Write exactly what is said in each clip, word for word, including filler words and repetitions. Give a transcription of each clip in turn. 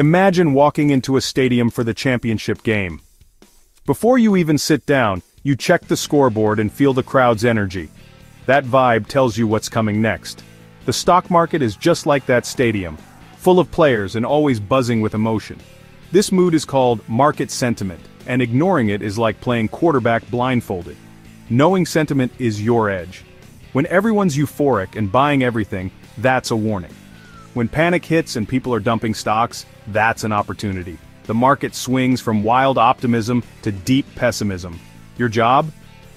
Imagine walking into a stadium for the championship game. Before you even sit down, you check the scoreboard and feel the crowd's energy. That vibe tells you what's coming next. The stock market is just like that stadium, full of players and always buzzing with emotion. This mood is called market sentiment, and ignoring it is like playing quarterback blindfolded. Knowing sentiment is your edge. When everyone's euphoric and buying everything, that's a warning. When panic hits and people are dumping stocks, that's an opportunity. The market swings from wild optimism to deep pessimism. Your job?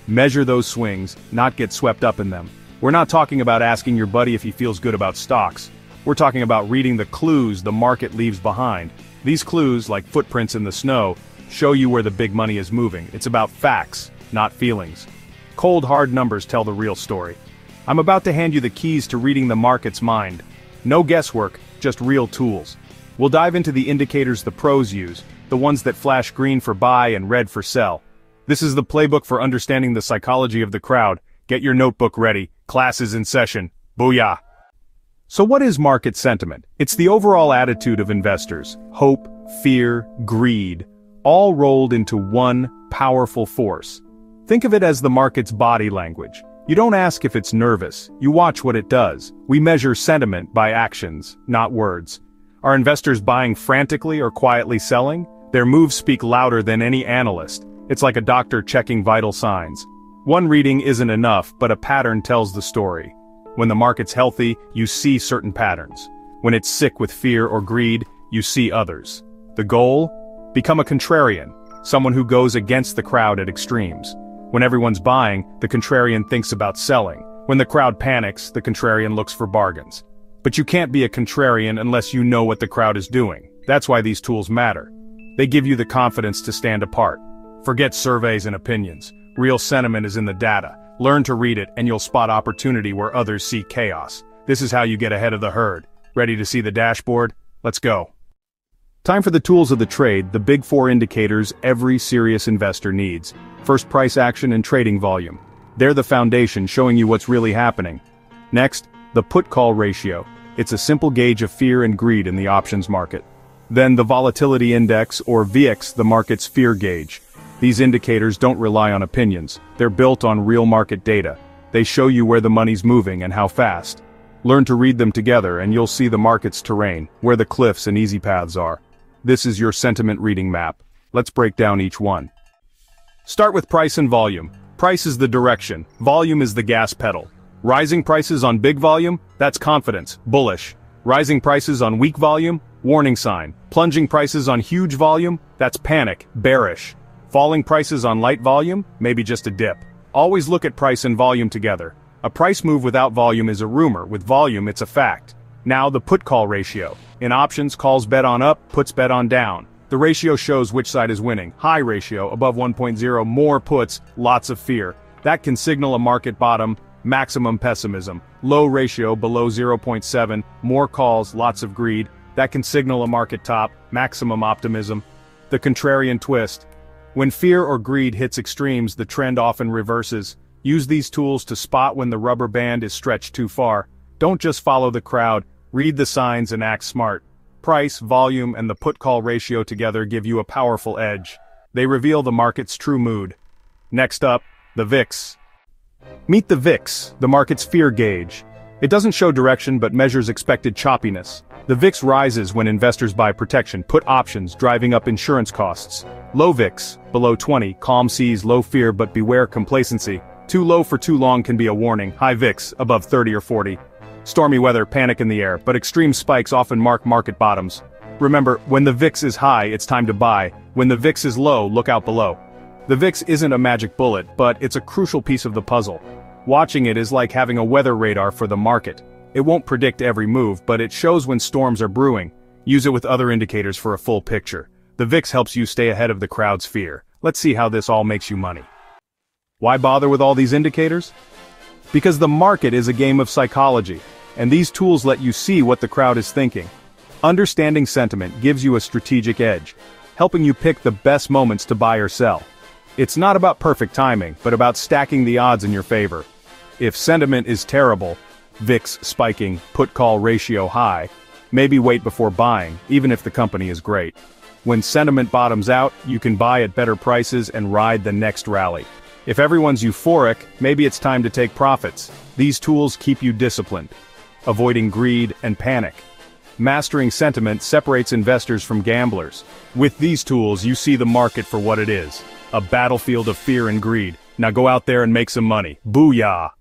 Measure those swings, not get swept up in them. We're not talking about asking your buddy if he feels good about stocks. We're talking about reading the clues the market leaves behind. These clues, like footprints in the snow, show you where the big money is moving. It's about facts, not feelings. Cold, hard numbers tell the real story. I'm about to hand you the keys to reading the market's mind. No guesswork, just real tools. We'll dive into the indicators the pros use, the ones that flash green for buy and red for sell. This is the playbook for understanding the psychology of the crowd. Get your notebook ready. Class is in session. Booyah! So what is market sentiment? It's the overall attitude of investors. Hope, fear, greed, all rolled into one powerful force. Think of it as the market's body language. You don't ask if it's nervous. You watch what it does. We measure sentiment by actions, not words. Are investors buying frantically or quietly selling? Their moves speak louder than any analyst. It's like a doctor checking vital signs. One reading isn't enough, but a pattern tells the story. When the market's healthy, you see certain patterns. When it's sick with fear or greed, you see others. The goal? Become a contrarian, someone who goes against the crowd at extremes. When everyone's buying, the contrarian thinks about selling. When the crowd panics, the contrarian looks for bargains. But you can't be a contrarian unless you know what the crowd is doing. That's why these tools matter. They give you the confidence to stand apart. Forget surveys and opinions. Real sentiment is in the data. Learn to read it and you'll spot opportunity where others see chaos. This is how you get ahead of the herd. Ready to see the dashboard? Let's go. Time for the tools of the trade, the big four indicators every serious investor needs. First, price action and trading volume. They're the foundation, showing you what's really happening. Next, the put-call ratio. It's a simple gauge of fear and greed in the options market. Then the volatility index, or V I X, the market's fear gauge. These indicators don't rely on opinions. They're built on real market data. They show you where the money's moving and how fast. Learn to read them together and you'll see the market's terrain, where the cliffs and easy paths are. This is your sentiment reading map. Let's break down each one. Start with price and volume. Price is the direction. Volume is the gas pedal. Rising prices on big volume? That's confidence, bullish. Rising prices on weak volume? Warning sign. Plunging prices on huge volume? That's panic, bearish. Falling prices on light volume? Maybe just a dip. Always look at price and volume together. A price move without volume is a rumor, with volume it's a fact. Now the put-call ratio. In options, calls bet on up, puts bet on down. The ratio shows which side is winning. High ratio, above one point zero, more puts, lots of fear. That can signal a market bottom, maximum pessimism. Low ratio, below zero point seven, more calls, lots of greed. That can signal a market top, maximum optimism. The contrarian twist. When fear or greed hits extremes, the trend often reverses. Use these tools to spot when the rubber band is stretched too far. Don't just follow the crowd, read the signs and act smart. Price, volume, and the put-call ratio together give you a powerful edge. They reveal the market's true mood. Next up, the V I X. Meet the V I X, the market's fear gauge. It doesn't show direction but measures expected choppiness. The V I X rises when investors buy protection, put options, driving up insurance costs. Low V I X, below twenty, calm seas, low fear but beware complacency. Too low for too long can be a warning. High V I X, above thirty or forty. Stormy weather, panic in the air, but extreme spikes often mark market bottoms. Remember, when the V I X is high, it's time to buy. When the V I X is low, look out below. The V I X isn't a magic bullet, but it's a crucial piece of the puzzle. Watching it is like having a weather radar for the market. It won't predict every move, but it shows when storms are brewing. Use it with other indicators for a full picture. The V I X helps you stay ahead of the crowd's fear. Let's see how this all makes you money. Why bother with all these indicators? Because the market is a game of psychology, and these tools let you see what the crowd is thinking. Understanding sentiment gives you a strategic edge, helping you pick the best moments to buy or sell. It's not about perfect timing, but about stacking the odds in your favor. If sentiment is terrible, V I X spiking, put-call ratio high, Maybe wait before buying, even if the company is great. When sentiment bottoms out, you can buy at better prices and ride the next rally. If everyone's euphoric, maybe it's time to take profits. These tools keep you disciplined, avoiding greed and panic. Mastering sentiment separates investors from gamblers. With these tools, you see the market for what it is, a battlefield of fear and greed. Now go out there and make some money. Booyah!